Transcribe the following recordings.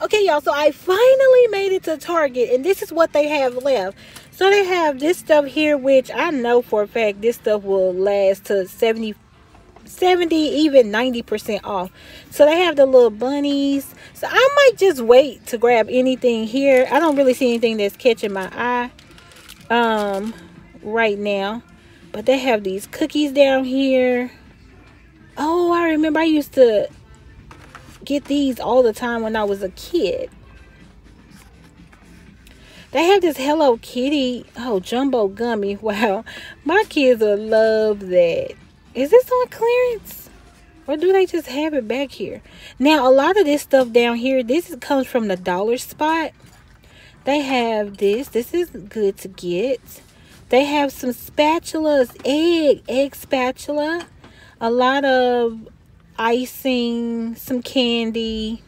Okay, y'all, so I finally made it to Target, and this is what they have left. So they have this stuff here, which I know for a fact this stuff will last to 70, even 90% off. So they have the little bunnies. So I might just wait to grab anything here. I don't really see anything that's catching my eye right now. But they have these cookies down here. Oh, I remember I used to get these all the time when I was a kid. They have this Hello Kitty jumbo gummy. Wow, my kids will love that. Is this on clearance, or do they just have it back here? Now a lot of this stuff down here, this comes from the dollar spot. They have this is good to get. They have some spatulas, egg spatula, a lot of icing, some candy,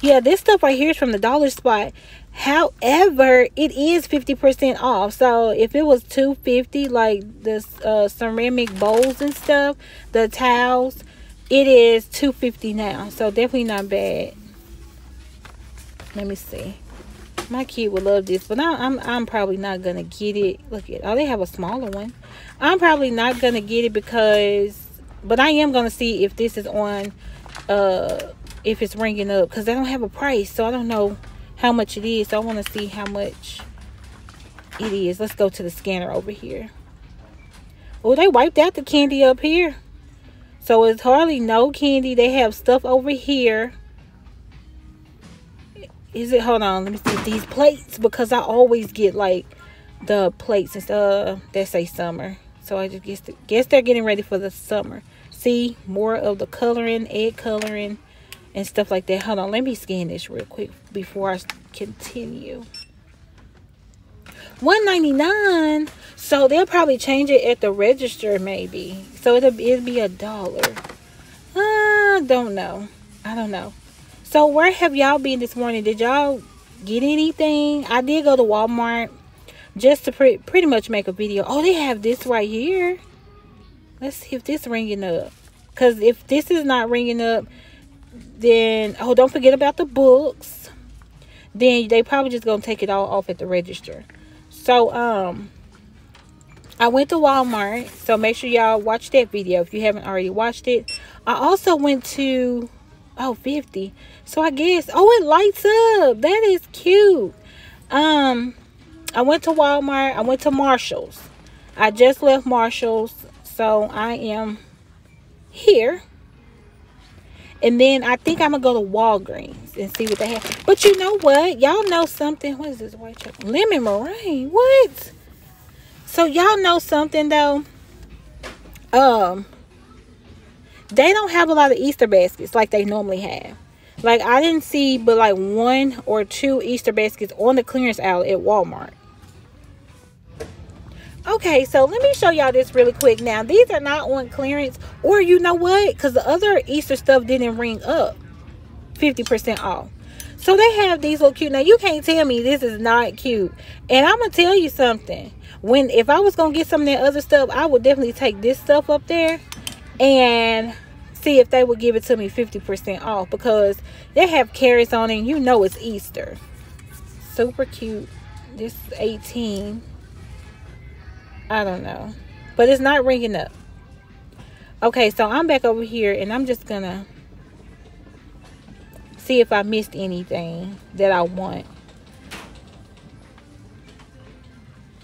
yeah, this stuff right here is from the dollar spot. However, it is 50% off. So if it was $2.50, like the ceramic bowls and stuff, the towels, it is $2.50 now. So definitely not bad. Let me see. My kid would love this, but I'm probably not gonna get it. Look at, oh, they have a smaller one. I'm probably not gonna get it because, but I am gonna see if this is on, if it's ringing up, because I don't have a price, so I don't know how much it is. So I want to see how much it is. Let's go to the scanner over here. Oh, they wiped out the candy up here, so it's hardly no candy. They have stuff over here. Is it, hold on, let me see these plates, because I always get like the plates and stuff that say summer. So I just guess they're getting ready for the summer. See, more of the coloring, egg coloring and stuff like that. Hold on, let me scan this real quick before I continue. $1.99. So they'll probably change it at the register maybe. So it'll be $1. I don't know. I don't know. So where have y'all been this morning? Did y'all get anything? I did go to Walmart just to pretty much make a video. Oh, they have this right here. Let's see if this ringing up. Because if this is not ringing up, then, oh, don't forget about the books. Then they probably just gonna take it all off at the register. So I went to Walmart, so make sure y'all watch that video if you haven't already watched it. I also went to, oh, 50, so I guess, oh, it lights up, that is cute. I went to Walmart, I went to Marshall's. I just left Marshall's, so I am here. And then I think I'm going to go to Walgreens and see what they have. But you know what? Y'all know something. What is this white chocolate? Lemon meringue. What? So y'all know something though. They don't have a lot of Easter baskets like they normally have. Like I didn't see but like 1 or 2 Easter baskets on the clearance aisle at Walmart. Okay, so let me show y'all this really quick. Now these are not on clearance, or you know what, because the other Easter stuff didn't ring up 50% off. So they have these little cute, now you can't tell me this is not cute. And I'm gonna tell you something, when if I was gonna get some of that other stuff, I would definitely take this stuff up there and see if they would give it to me 50% off, because they have carrots on it and you know it's Easter. Super cute. This is 18. I don't know, but it's not ringing up. Okay, so I'm back over here and I'm just gonna see if I missed anything that I want.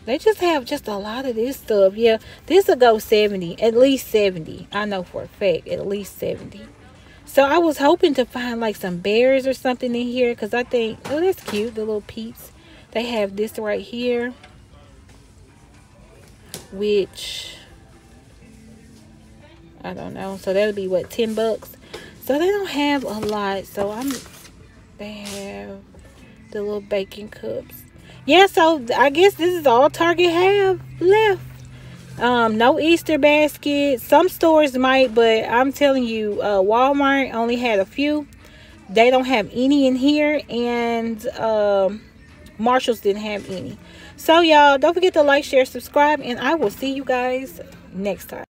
They just have just a lot of this stuff. Yeah, this will go 70, at least 70. I know for a fact, at least 70. So I was hoping to find like some berries or something in here, because I think, oh, that's cute, the little peeps. They have this right here, which I don't know, so that'll be what, $10. So they don't have a lot. So they have the little baking cups. Yeah, so I guess this is all Target have left. No Easter basket. Some stores might, but I'm telling you, Walmart only had a few. They don't have any in here, and Marshall's didn't have any. So y'all, don't forget to like, share, subscribe, and I will see you guys next time.